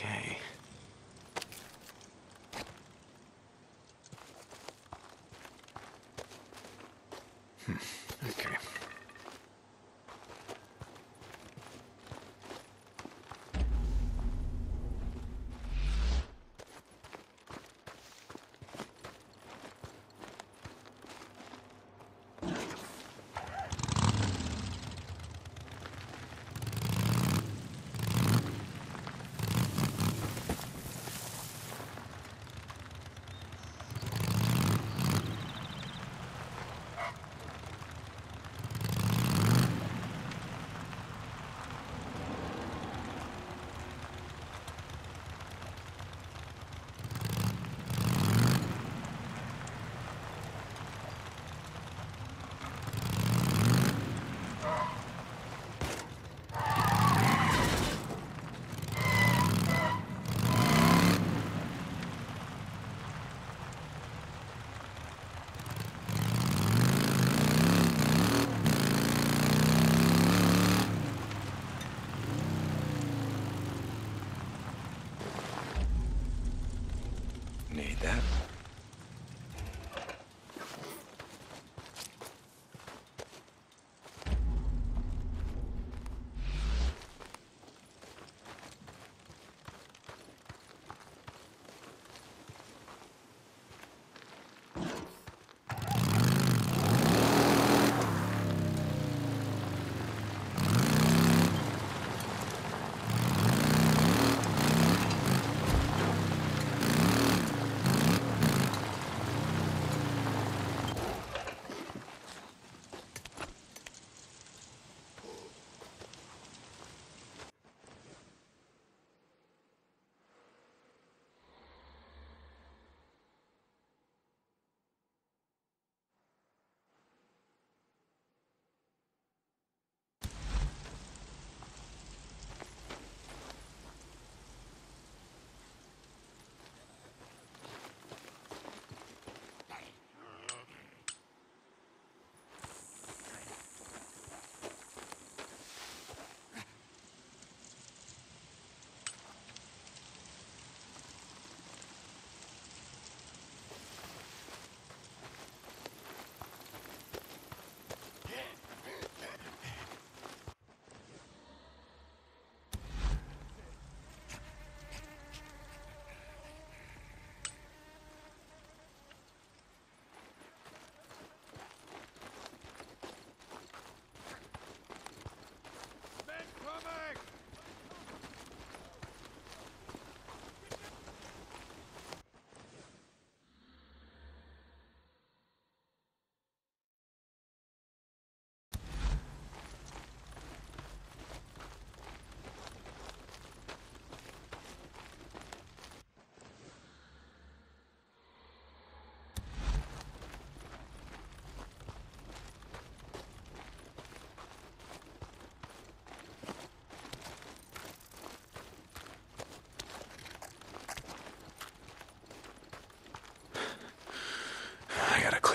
Okay. Okay.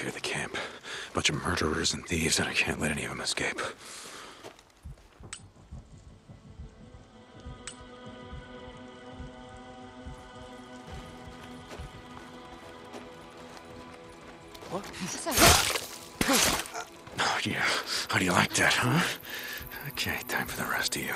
The camp. Bunch of murderers and thieves, and I can't let any of them escape. What? Oh, yeah. How do you like that, huh? Okay, time for the rest of you.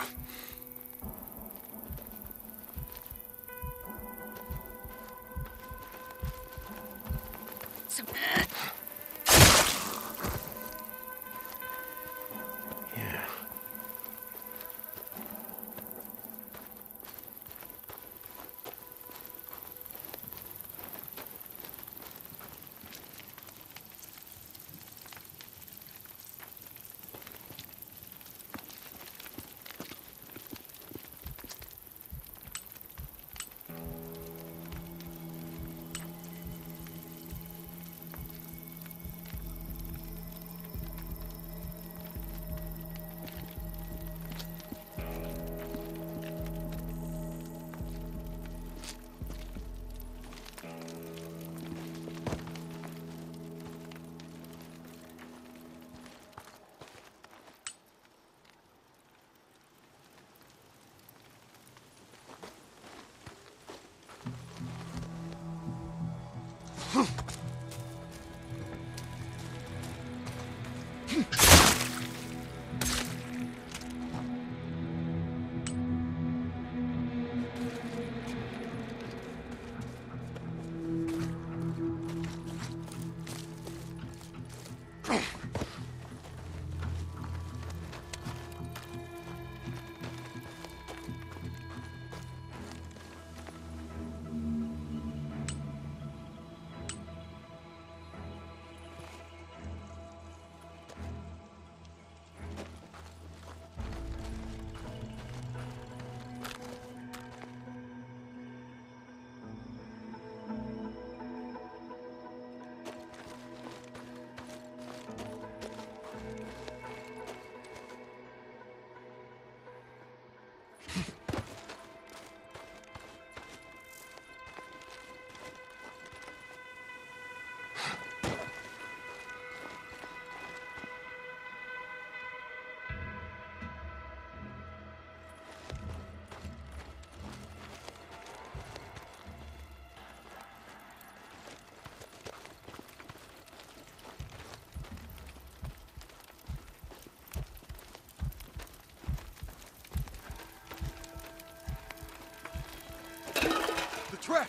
Trap!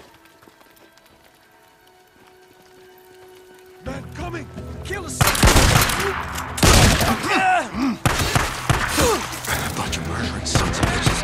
Man coming! Kill us! A bunch of murdering sons of bitches.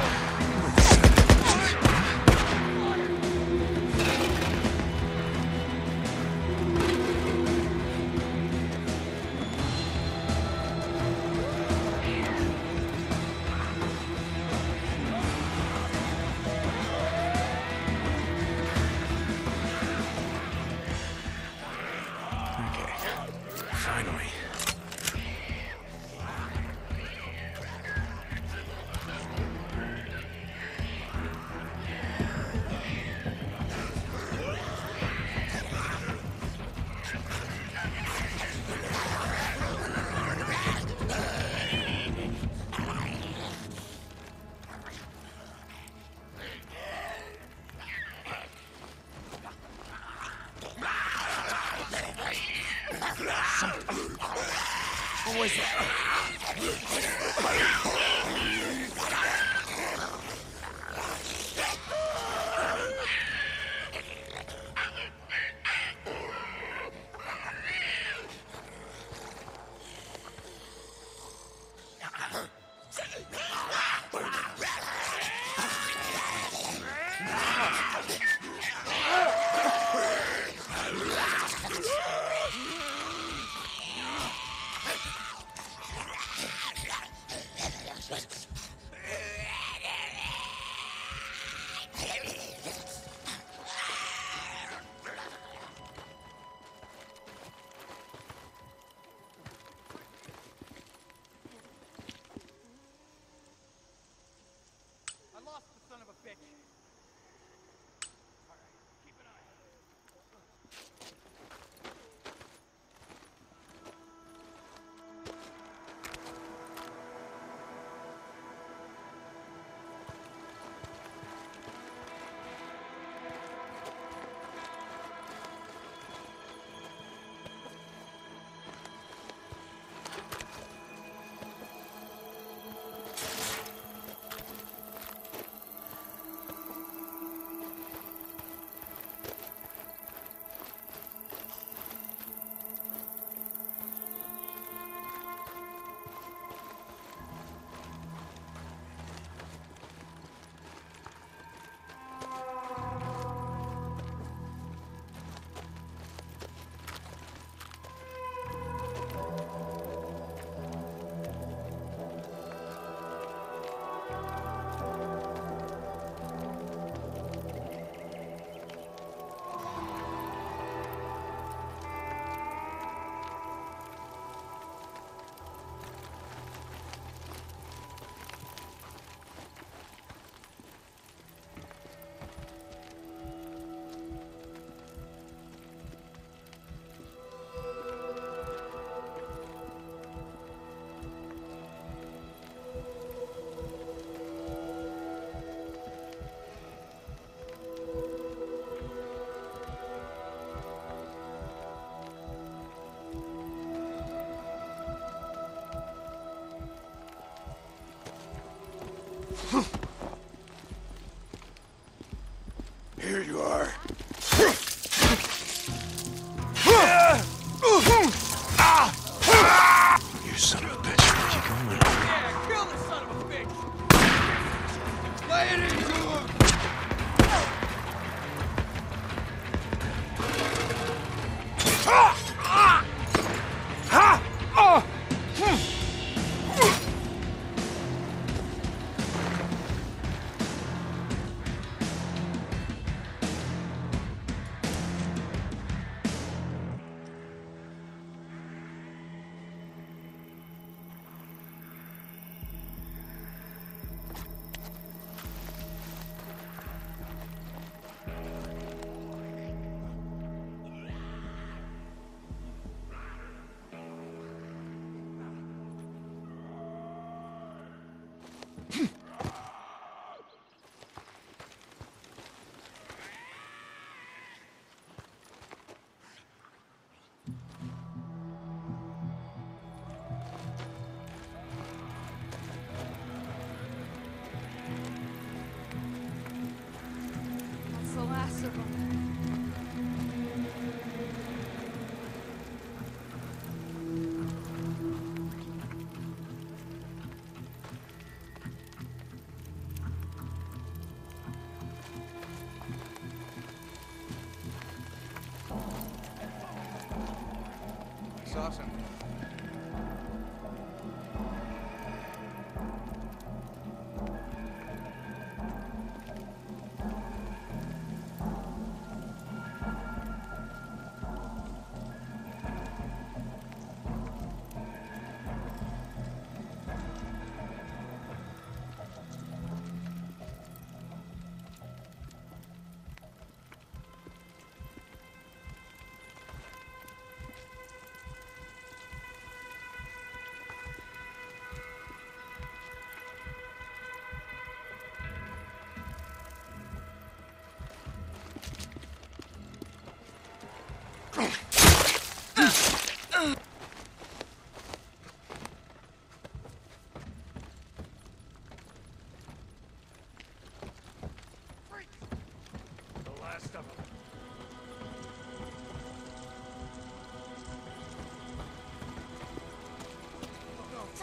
Let's go.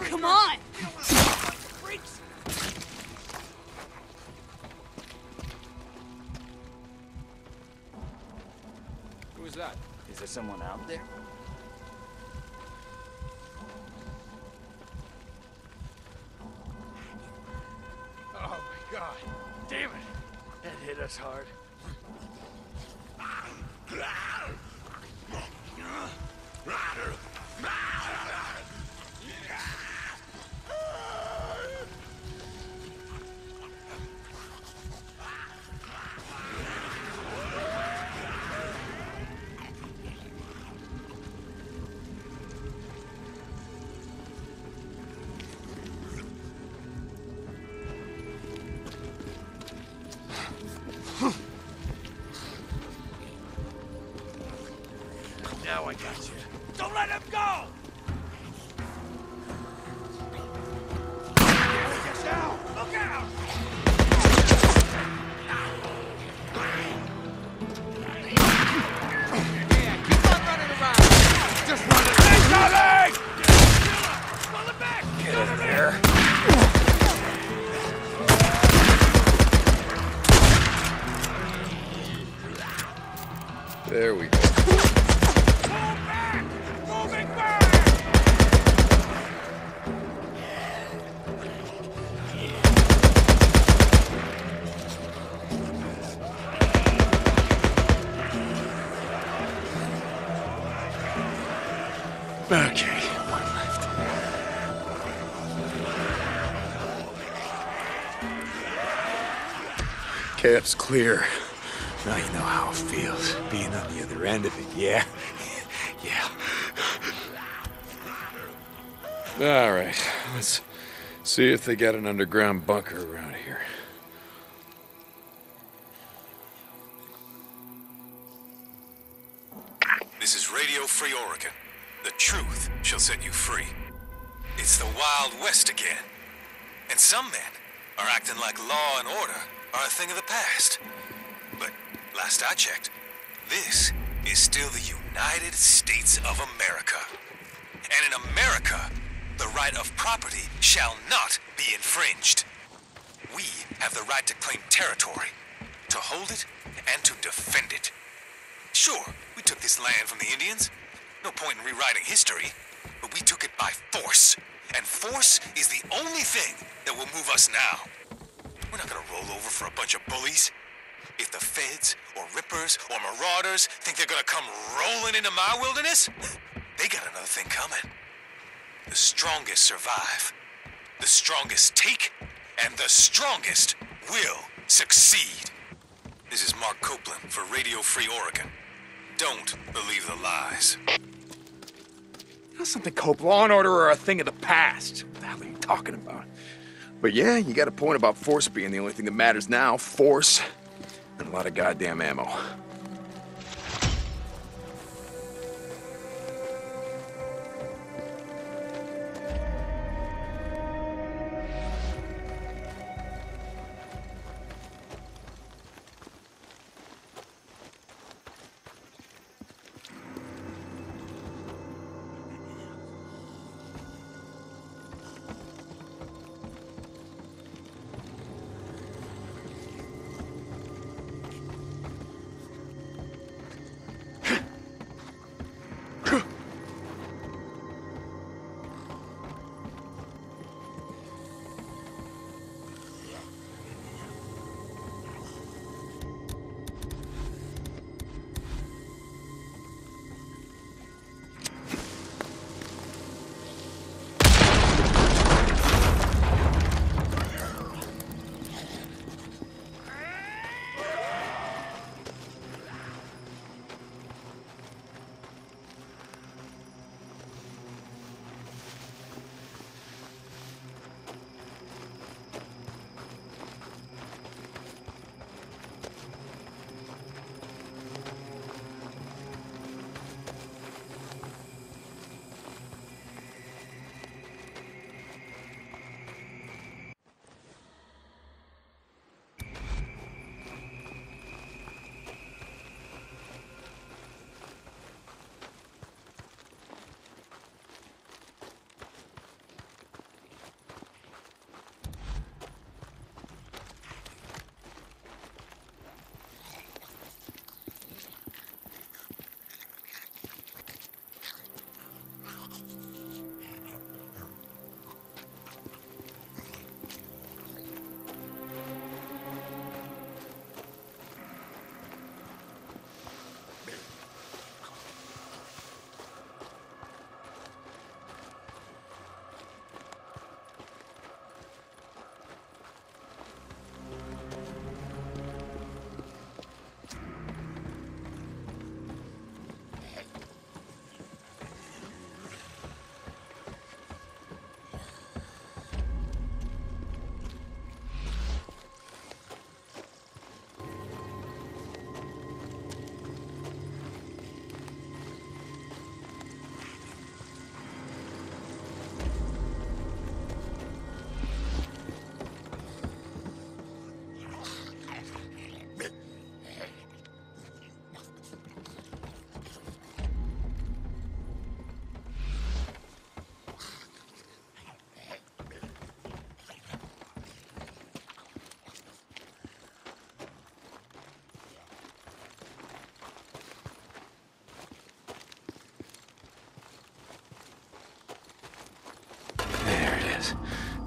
Come on! Who is that? Is there someone out there? Oh my God! Damn it! That hit us hard. Now I got you. Don't let him go! Look out! Yeah, keep on running around! Just run it! He's coming! Pull it back! Get over there! There we go. Okay, one left. Camp's clear. Now you know how it feels, being on the other end of it, yeah? Yeah. All right, let's see if they got an underground bunker around here. This is Radio Free Oregon. The truth shall set you free. It's the Wild West again. And some men are acting like law and order are a thing of the past. But last I checked, this is still the United States of America. And in America, the right of property shall not be infringed. We have the right to claim territory, to hold it, and to defend it. Sure, we took this land from the Indians. No point in rewriting history, but we took it by force. And force is the only thing that will move us now. We're not gonna roll over for a bunch of bullies. If the feds, or rippers, or marauders think they're gonna come rolling into my wilderness, they got another thing coming. The strongest survive, the strongest take, and the strongest will succeed. This is Mark Copeland for Radio Free Oregon. Don't believe the lies. That's something, Cope. Law and order are a thing of the past. What the hell are you talking about? But yeah, you got a point about force being the only thing that matters now. Force and a lot of goddamn ammo.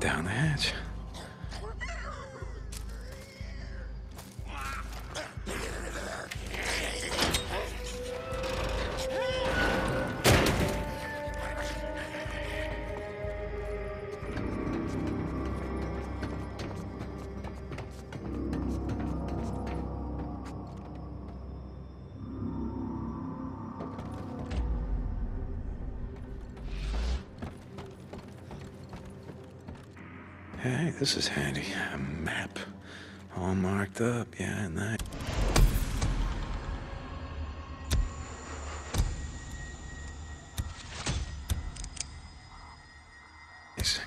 down the hatch. Hey, this is handy. A map. All marked up. Yeah, nice.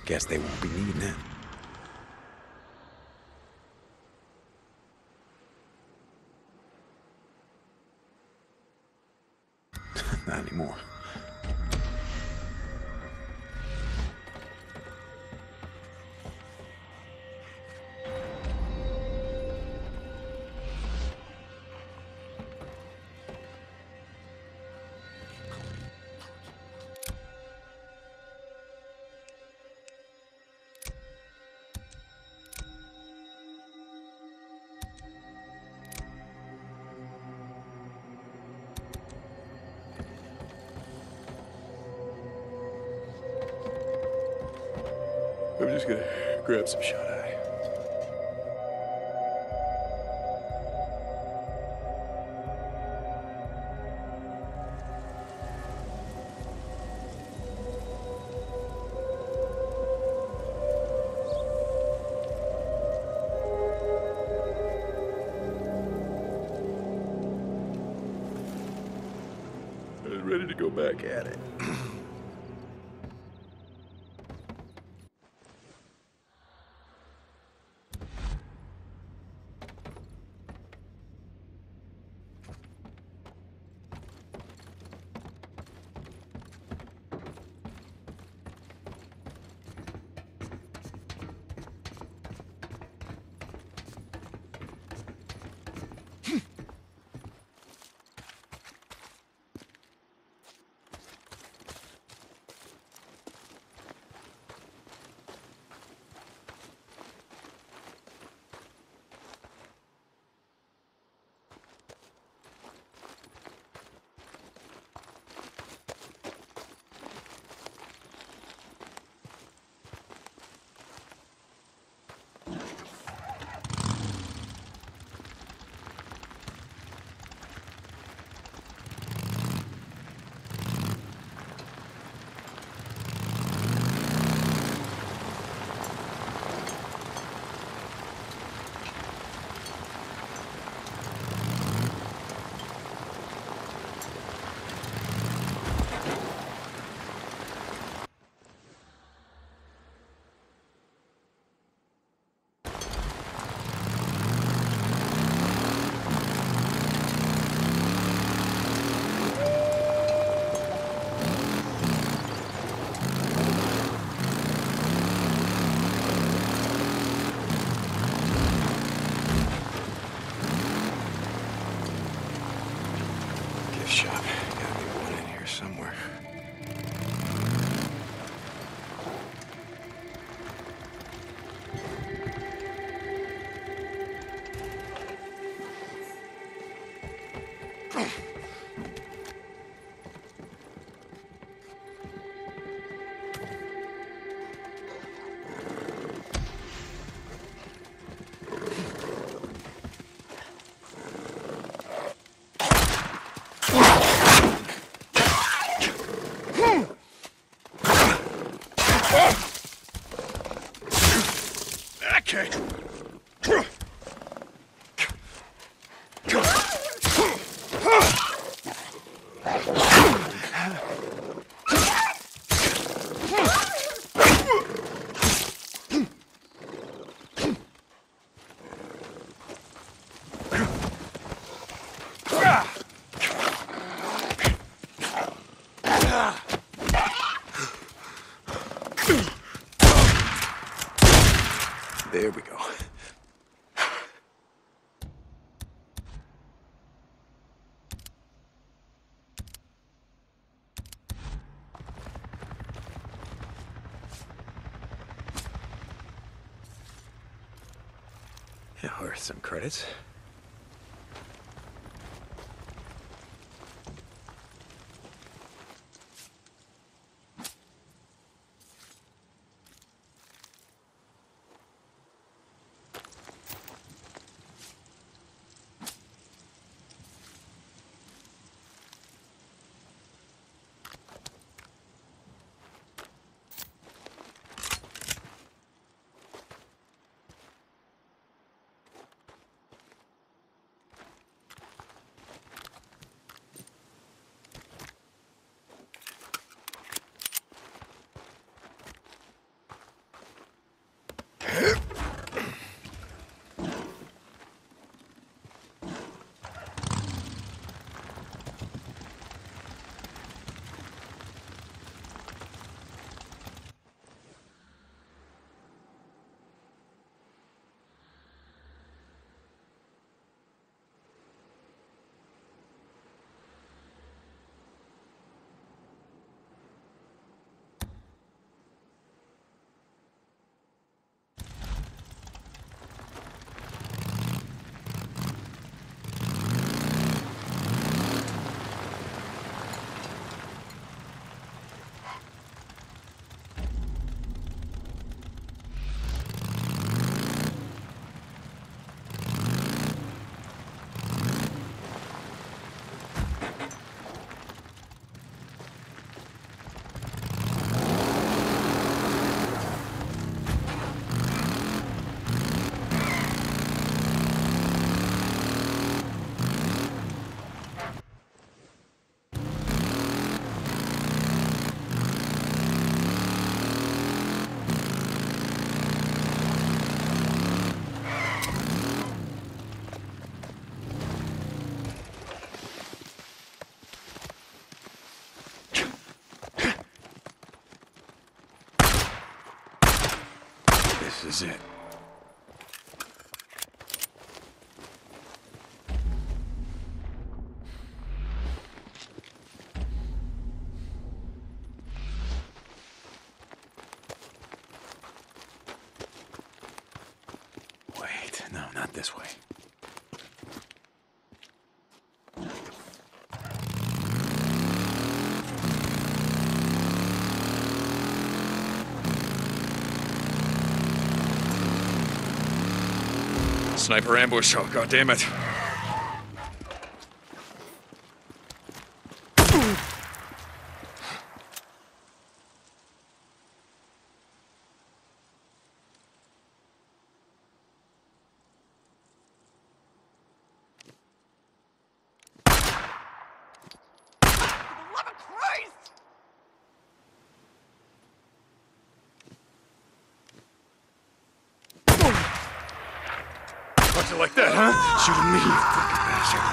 Guess they won't be needing it. Not anymore. I'm just gonna grab some shot eye. I was ready to go back at it. Okay. There we go. Now, worth some credits. This is it. Wait, no, not this way. Sniper ambush, oh god damn it. Like that, huh? Shooting me, you fucking bastard.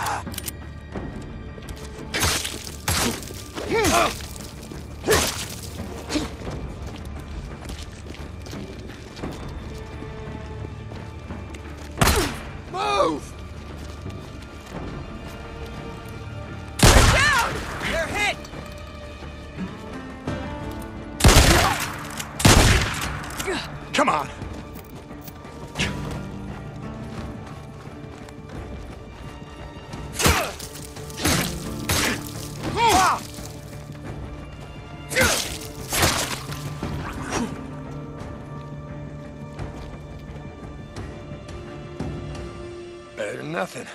Move! They're down! They're hit! Come on! Nothing.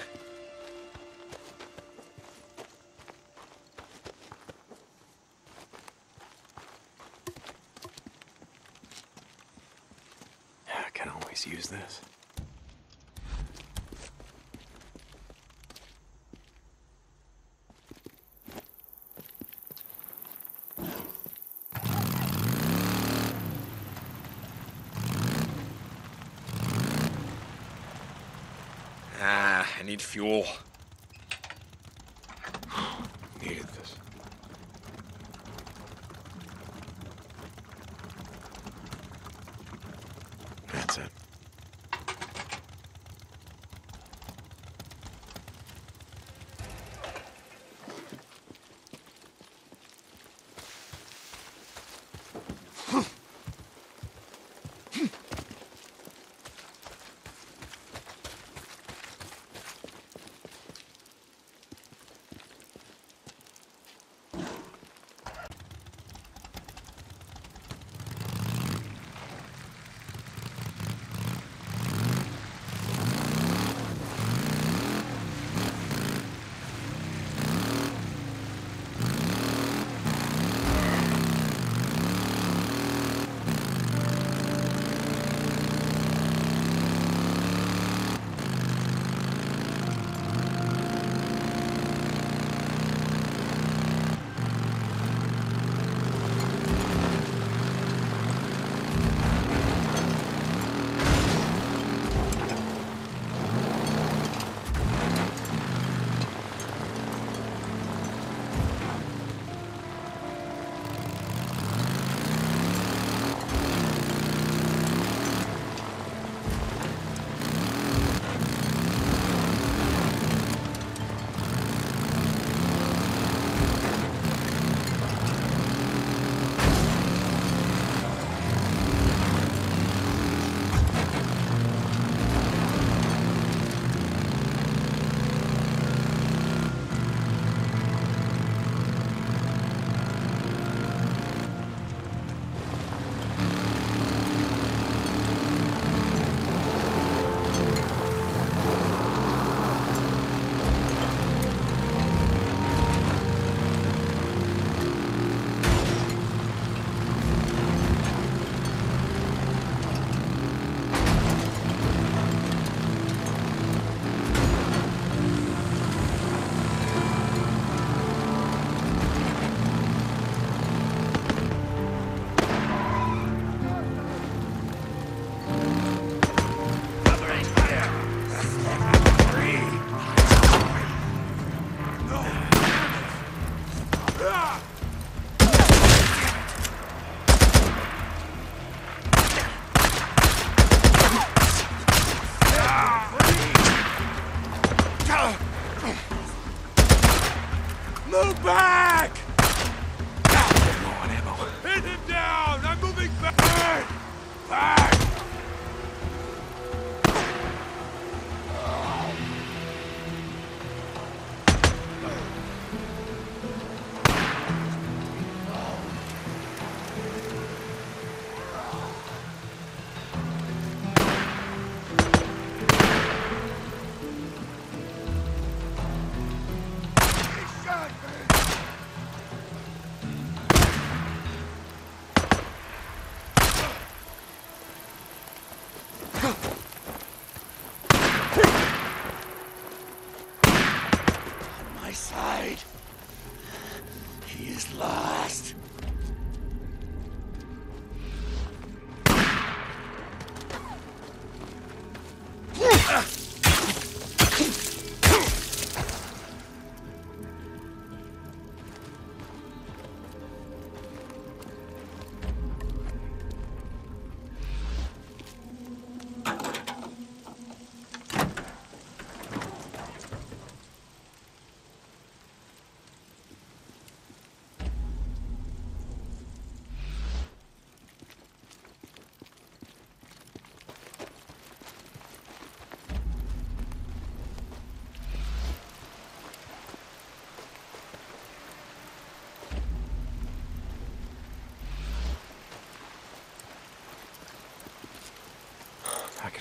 I can always use this. I need fuel. Needed this. That's it.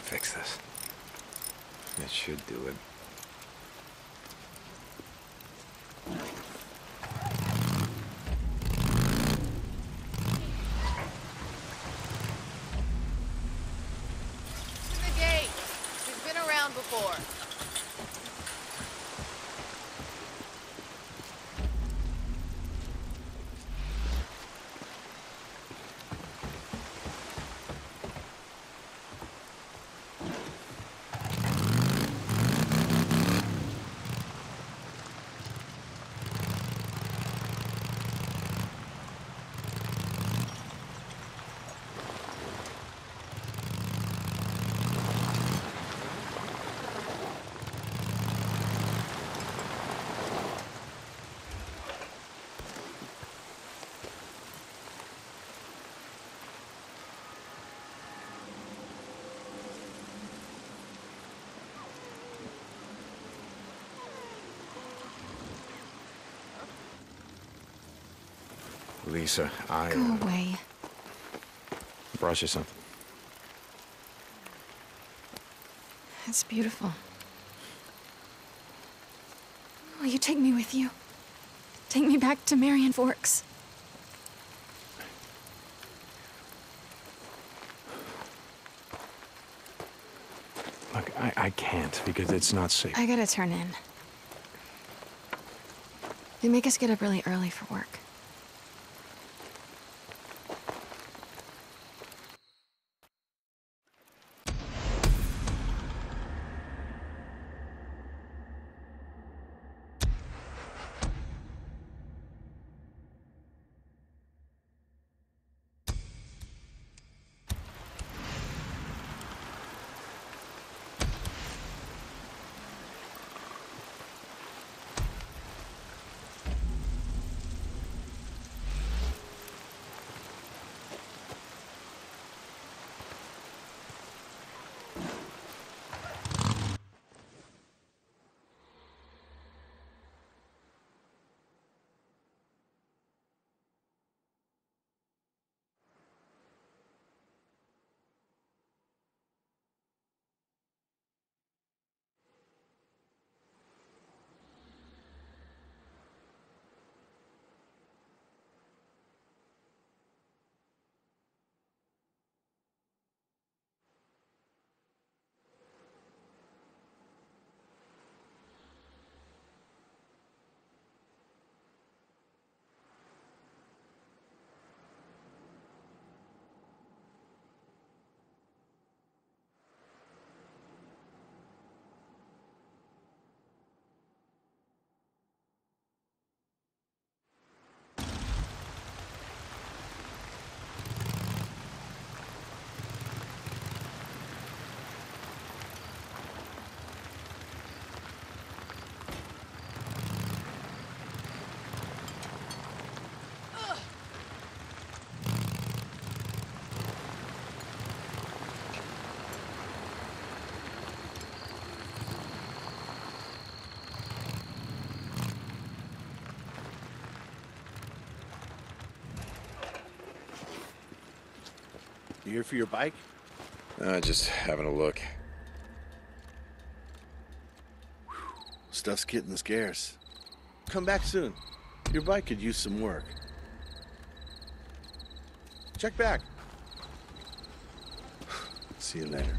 fix this. It should do it. Lisa, I... Go away. Brought you something. That's beautiful. Will you take me with you? Take me back to Marion Forks. Look, I can't because it's not safe. I gotta turn in. They make us get up really early for work. You here for your bike? Just having a look. Whew. Stuff's getting scarce. Come back soon. Your bike could use some work. Check back. See you later.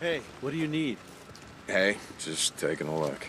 Hey, what do you need? Hey, just taking a look.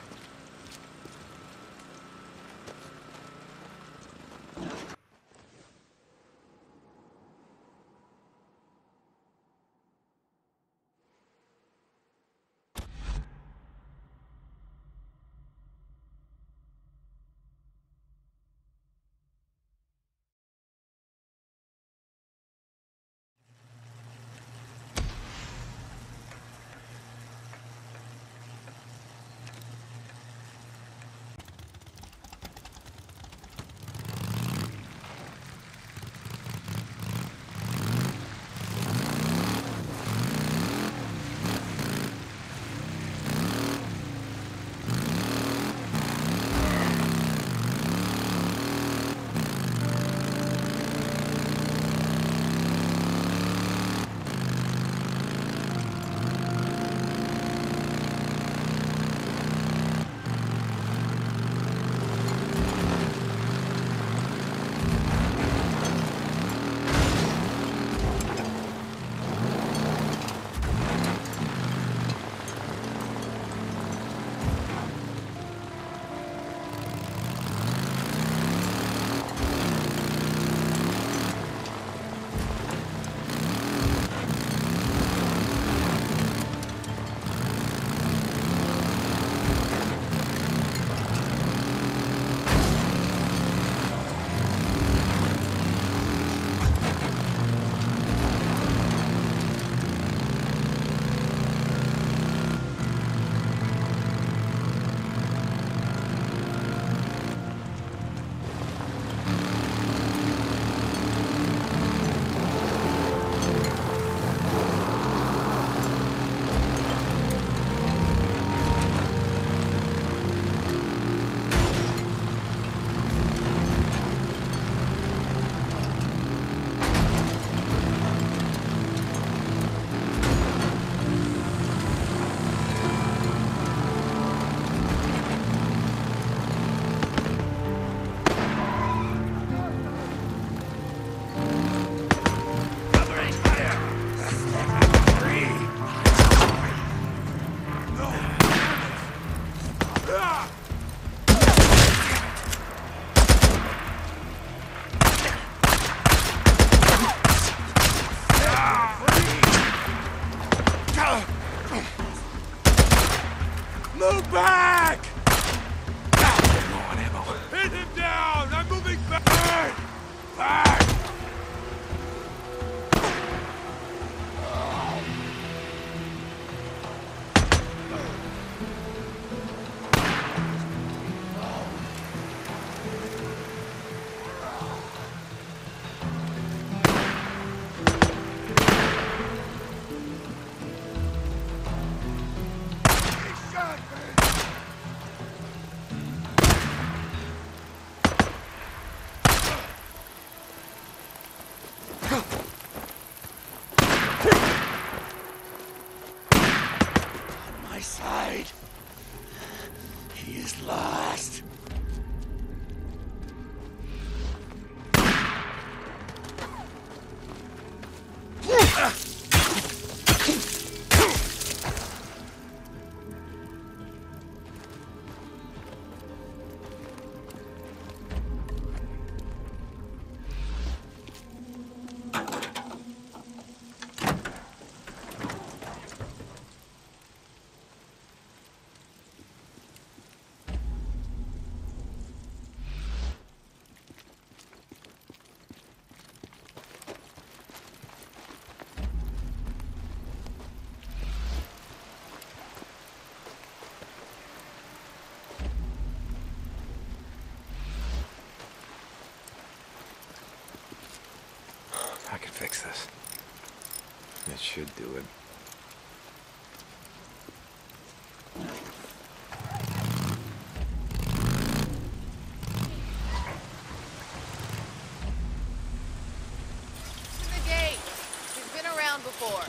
Move back! I'm low on ammo. Hit him down! I'm moving back! Back! Fix this. It should do it. To the gate. He's been around before.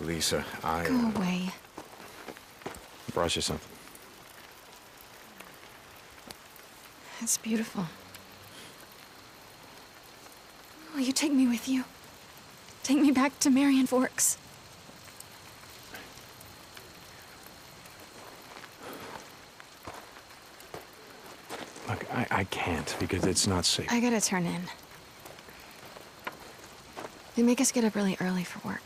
Lisa, I... Go away. Brought you something. That's beautiful. Will you take me with you? Take me back to Marion Forks. Look, I can't because it's not safe. I gotta turn in. They make us get up really early for work.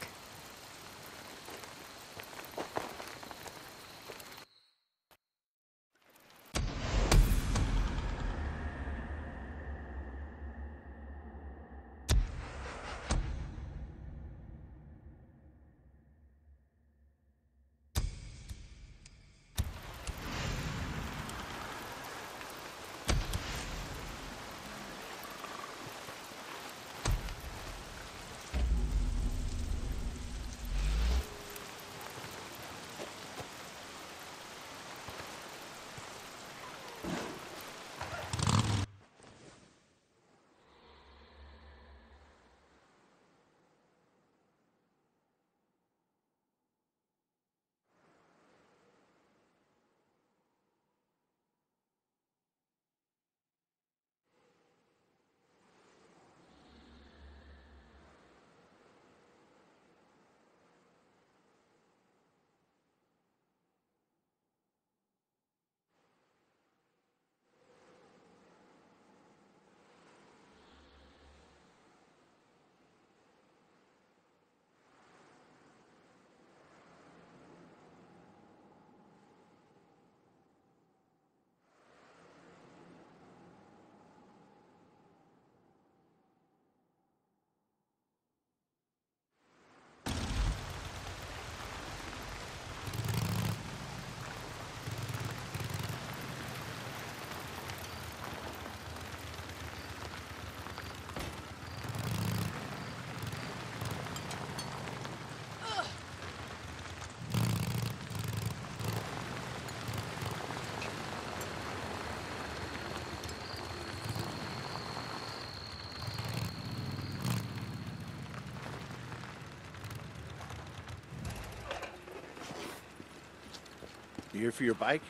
You here for your bike?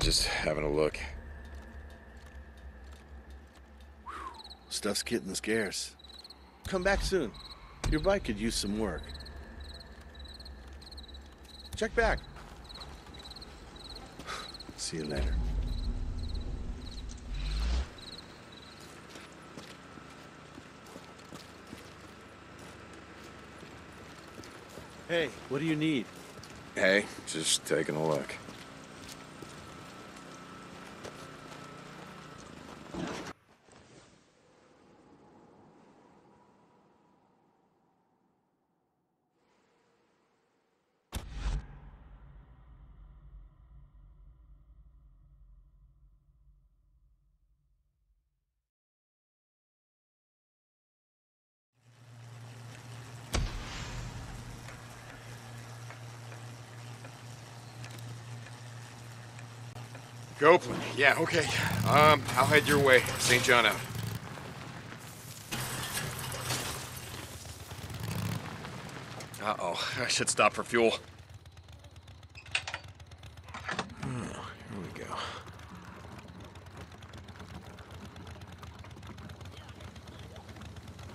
Just having a look. Whew. Stuff's getting scarce. Come back soon. Your bike could use some work. Check back. See you later. Hey, what do you need? Hey, just taking a look. Copeland, yeah, okay. I'll head your way. St. John out. Uh-oh, I should stop for fuel. Oh, here we go.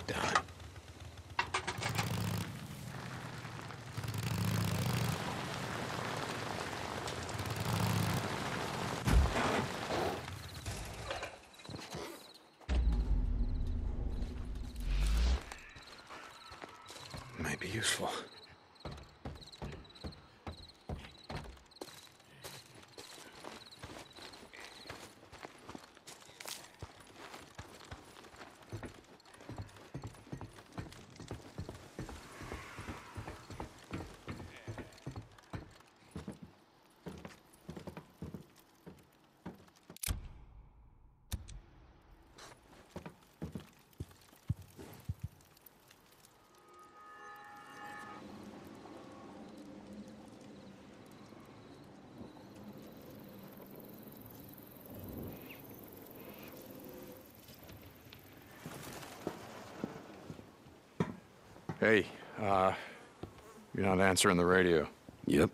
Done. Useful. Hey, you're not answering the radio. Yep.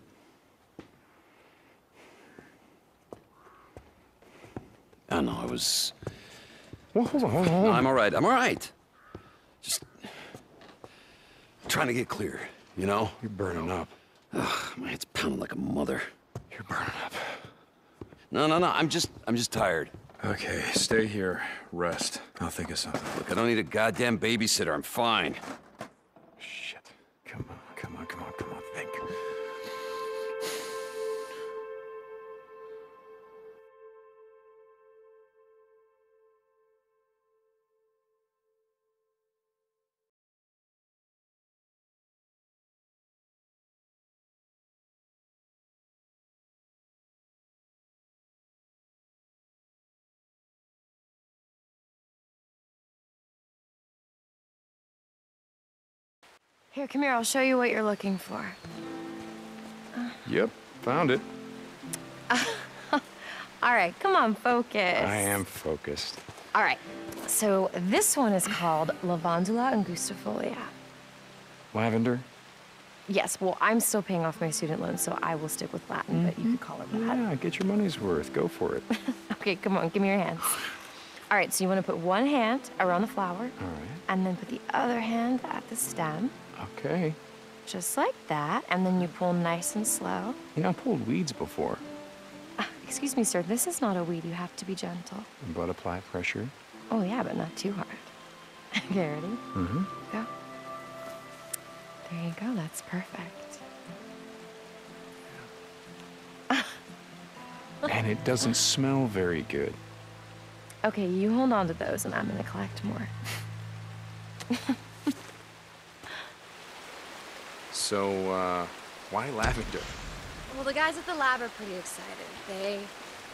I know, I was... Well, hold on. No, I'm all right. Just... trying to get clear, you know? You're burning up. Ugh, my head's pounding like a mother. You're burning up. No, I'm just tired. Okay, stay here, rest. I'll think of something. Look, I don't need a goddamn babysitter, I'm fine. Come on, think. Here, come here. I'll show you what you're looking for. Yep, found it. All right, come on, focus. I am focused. All right, so this one is called Lavandula angustifolia. Lavender? Yes, well, I'm still paying off my student loan, so I will stick with Latin, but you can call it that. Yeah, get your money's worth. Go for it. Okay, come on, give me your hands. All right, so you want to put one hand around the flower, all right, and then put the other hand at the stem. Okay. Just like that, and then you pull nice and slow. You know, I pulled weeds before. Excuse me, sir, this is not a weed. You have to be gentle. But apply pressure. Oh, yeah, but not too hard. Okay, ready? Mm-hmm. Go. There you go, that's perfect. And it doesn't smell very good. Okay, you hold on to those, and I'm gonna collect more. So, why lavender? Well, the guys at the lab are pretty excited. They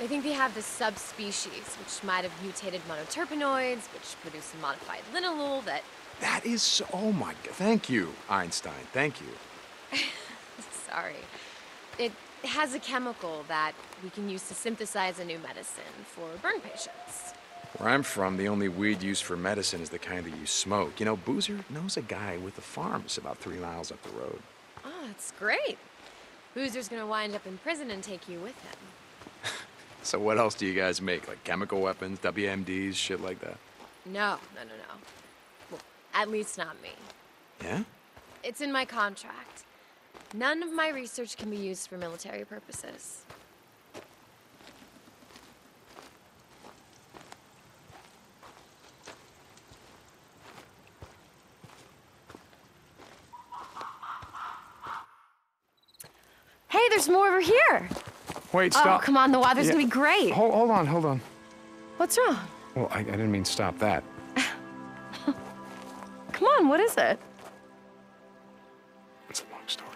think they have this subspecies, which might have mutated monoterpenoids, which produce a modified linalool that... That is so... Oh, my God. Thank you, Einstein. Thank you. Sorry. It has a chemical that we can use to synthesize a new medicine for burn patients. Where I'm from, the only weed used for medicine is the kind that you smoke. You know, Boozer knows a guy with a farm. It's about 3 miles up the road. Oh, that's great. Boozer's gonna wind up in prison and take you with him. So what else do you guys make? Like chemical weapons, WMDs, shit like that? No. Well, at least not me. Yeah? It's in my contract. None of my research can be used for military purposes. Hey, there's more over here. Wait, stop. Oh, come on, the weather's gonna be great. Hold on. What's wrong? Well, I didn't mean stop that. Come on, what is it? It's a long story.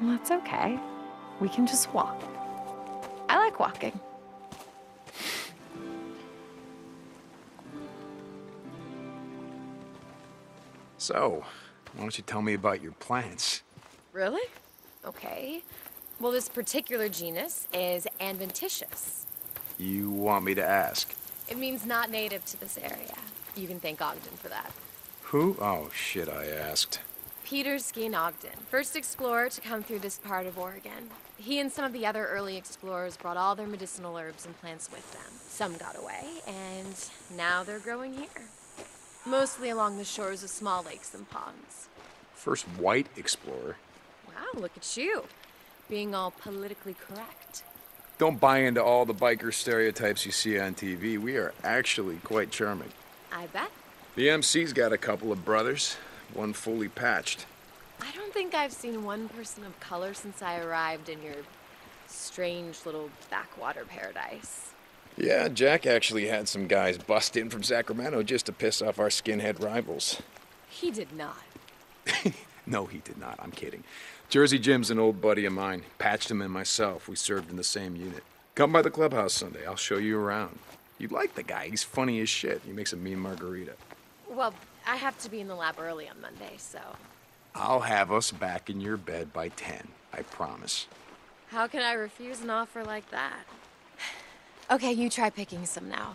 Well, it's okay. We can just walk. I like walking. So, why don't you tell me about your plants? Really? Okay. Well, this particular genus is adventitious. You want me to ask? It means not native to this area. You can thank Ogden for that. Who? Oh, shit, I asked. Peter Skene Ogden, first explorer to come through this part of Oregon. He and some of the other early explorers brought all their medicinal herbs and plants with them. Some got away, and now they're growing here. Mostly along the shores of small lakes and ponds. First white explorer? Wow, look at you, being all politically correct. Don't buy into all the biker stereotypes you see on TV. We are actually quite charming. I bet. The MC's got a couple of brothers, one fully patched. I don't think I've seen one person of color since I arrived in your strange little backwater paradise. Yeah, Jack actually had some guys bust in from Sacramento just to piss off our skinhead rivals. He did not. No, he did not. I'm kidding. Jersey Jim's an old buddy of mine. Patched him and myself. We served in the same unit. Come by the clubhouse Sunday. I'll show you around. You'd like the guy. He's funny as shit. He makes a mean margarita. Well, I have to be in the lab early on Monday, so... I'll have us back in your bed by 10. I promise. How can I refuse an offer like that? Okay, you try picking some now.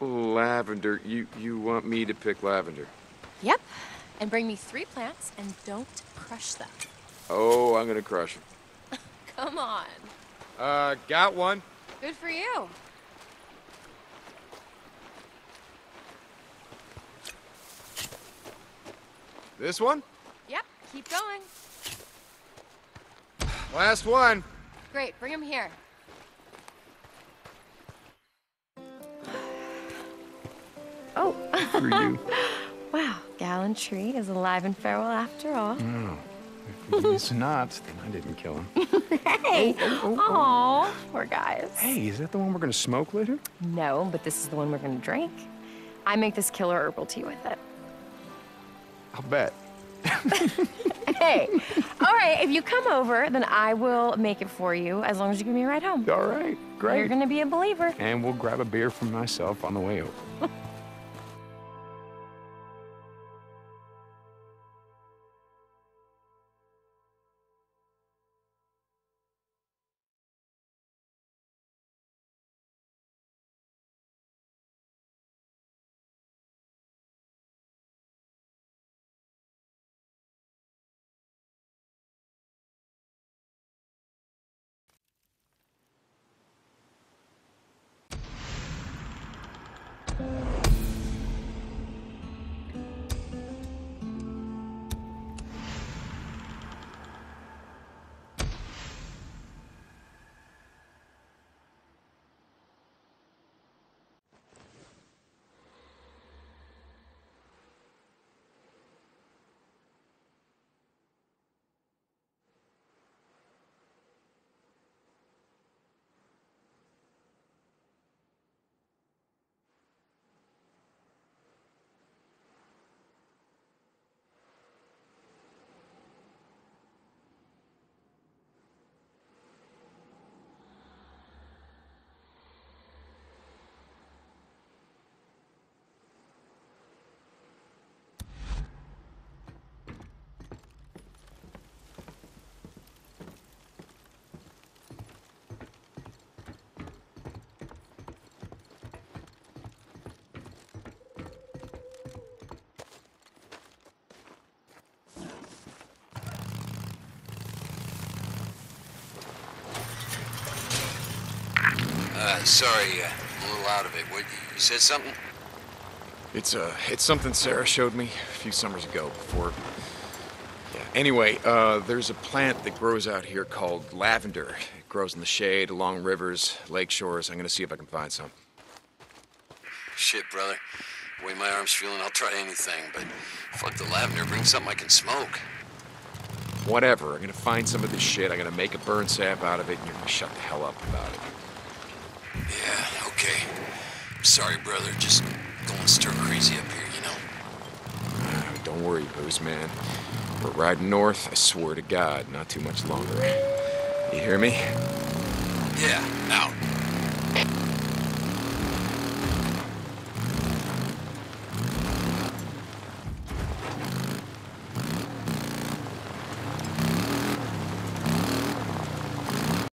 Lavender. You want me to pick lavender? Yep. And bring me 3 plants, and don't crush them. Oh, I'm gonna crush them. Come on. Got one. Good for you. This one? Yep, keep going. Last one. Great, bring him here. Oh. Good for you. Wow, gallantry is alive and farewell after all. No, if it's not, then I didn't kill him. Hey, oh, poor guys. Hey, is that the one we're gonna smoke later? No, but this is the one we're gonna drink. I make this killer herbal tea with it. I'll bet. Hey, all right, if you come over, then I will make it for you as long as you give me a ride home. All right, great. You're gonna be a believer. And we'll grab a beer for myself on the way over. Sorry, I'm a little out of it. What, you said something? It's something Sarah showed me a few summers ago before. Yeah. Anyway, there's a plant that grows out here called lavender. It grows in the shade, along rivers, lake shores. I'm gonna see if I can find some. Shit, brother. The way my arm's feeling, I'll try anything, but fuck the lavender. Bring something I can smoke. Whatever. I'm gonna find some of this shit. I'm gonna make a burn sap out of it, and you're gonna shut the hell up about it. Yeah, okay. Sorry, brother. Just going stir crazy up here, you know? Don't worry, Booze, man. We're riding north, I swear to God, not too much longer. You hear me? Yeah, out.